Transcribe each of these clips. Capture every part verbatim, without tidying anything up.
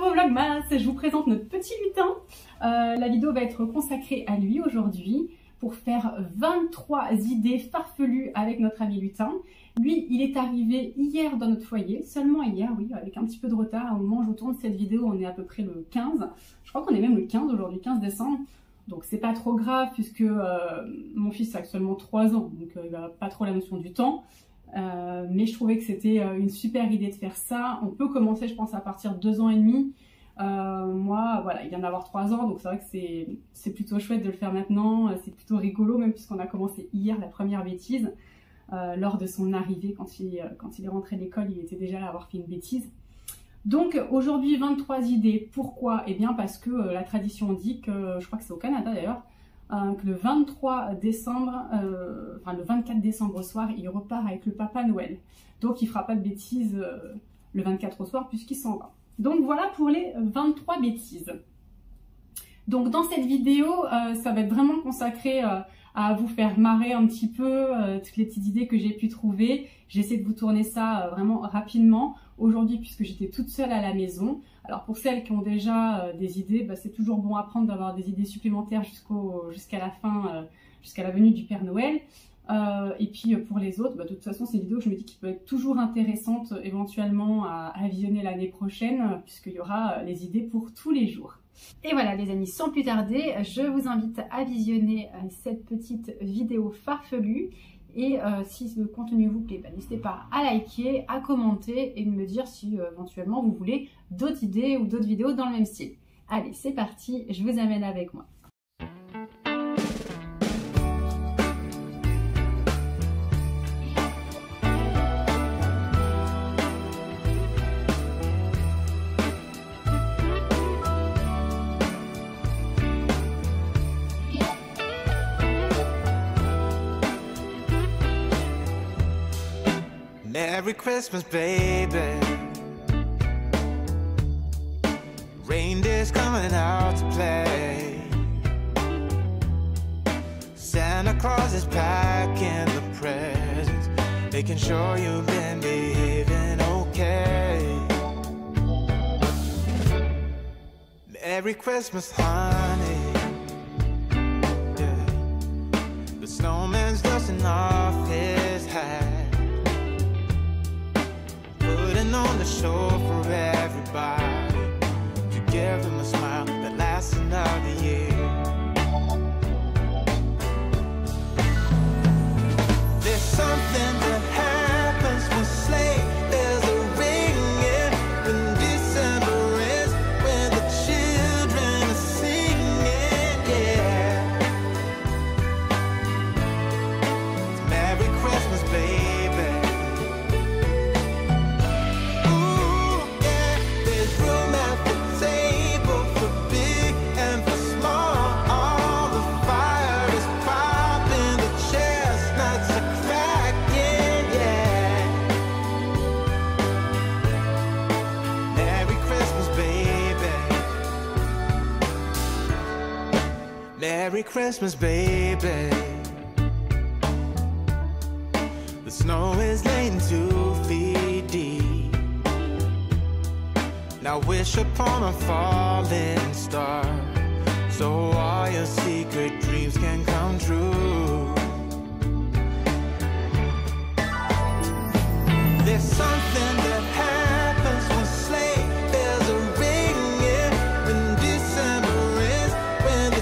nouveau Vlogmas, je vous présente notre petit lutin. Euh, la vidéo va être consacrée à lui aujourd'hui pour faire vingt-trois idées farfelues avec notre ami lutin. Lui, il est arrivé hier dans notre foyer, seulement hier, oui, avec un petit peu de retard. Au moment où je vous tourne cette vidéo, on est à peu près le quinze. Je crois qu'on est même le quinze aujourd'hui, quinze décembre. Donc c'est pas trop grave puisque euh, mon fils a seulement trois ans, donc euh, il n'a pas trop la notion du temps. Euh, mais je trouvais que c'était une super idée de faire ça. On peut commencer, je pense, à partir de deux ans et demi. Euh, moi, voilà, il vient d'avoir trois ans, donc c'est vrai que c'est plutôt chouette de le faire maintenant. C'est plutôt rigolo, même puisqu'on a commencé hier la première bêtise. Euh, lors de son arrivée, quand il, quand il est rentré de l'école, il était déjà là à avoir fait une bêtise. Donc aujourd'hui, vingt-trois idées. Pourquoi? Eh bien parce que euh, la tradition dit que, je crois que c'est au Canada d'ailleurs, Euh, que le vingt-trois décembre, euh, enfin le vingt-quatre décembre au soir, il repart avec le Papa Noël. Donc il fera pas de bêtises euh, le vingt-quatre au soir puisqu'il s'en va. Donc voilà pour les vingt-trois bêtises. Donc dans cette vidéo, euh, ça va être vraiment consacré euh, à vous faire marrer un petit peu euh, toutes les petites idées que j'ai pu trouver. J'essaie de vous tourner ça euh, vraiment rapidement aujourd'hui puisque j'étais toute seule à la maison. Alors pour celles qui ont déjà euh, des idées, bah, c'est toujours bon à prendre d'avoir des idées supplémentaires jusqu'au jusqu'à la fin, euh, jusqu'à la venue du Père Noël. Euh, et puis pour les autres, bah, de toute façon c'est une vidéo que je me dis qui peut être toujours intéressante éventuellement à, à visionner l'année prochaine puisqu'il y aura euh, les idées pour tous les jours. Et voilà les amis, sans plus tarder, je vous invite à visionner cette petite vidéo farfelue. Et euh, si le contenu vous plaît, bah, n'hésitez pas à liker, à commenter et de me dire si euh, éventuellement vous voulez d'autres idées ou d'autres vidéos dans le même style. Allez, c'est parti, je vous amène avec moi. Merry Christmas, baby. Reindeer's coming out to play. Santa Claus is packing the presents, making sure you've been behaving okay. Merry Christmas, honey. Yeah. The snowman's dusting off his hat, on the show for everybody, you give them a smile that lasts another year. There's something that happens when sleigh bells are ringing, when December ends, when the children are singing, yeah. It's Merry Christmas, baby. Merry Christmas, baby. The snow is laying two feet deep. Now wish upon a falling star, so all your secret dreams can come true. There's something that happens when sleigh bells are ringing, when December is, when the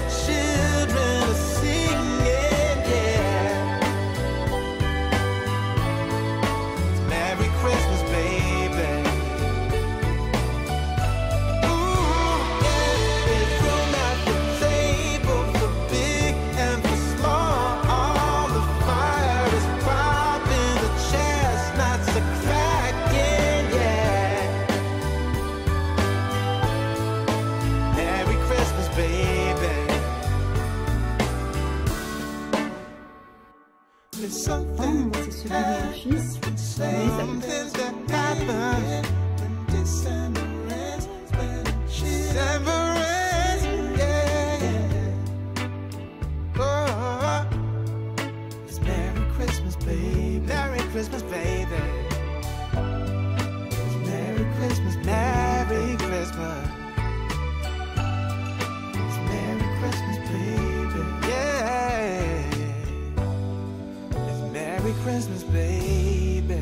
Merry Christmas, Merry Christmas. Merry Christmas, baby.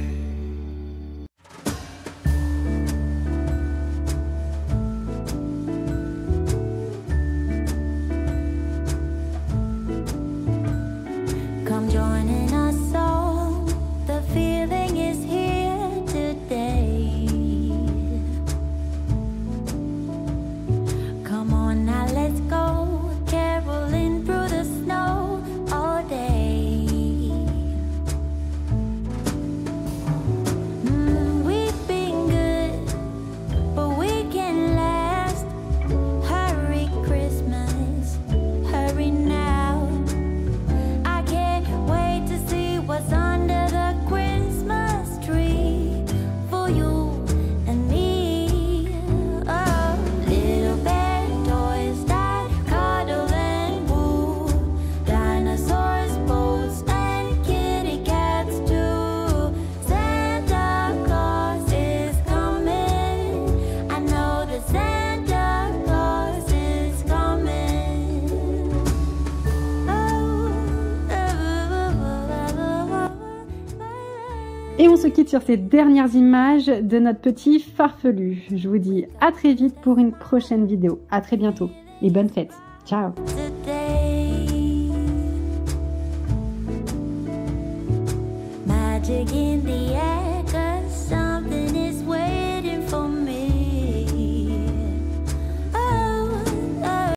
Come joining us all, the feeling is here today. Come on now, let's go, caroling through the snow all day. Mm, we've been good, but we can last. Hurry Christmas, hurry now. Et on se quitte sur ces dernières images de notre petit farfelu. Je vous dis à très vite pour une prochaine vidéo. À très bientôt et bonne fête. Ciao.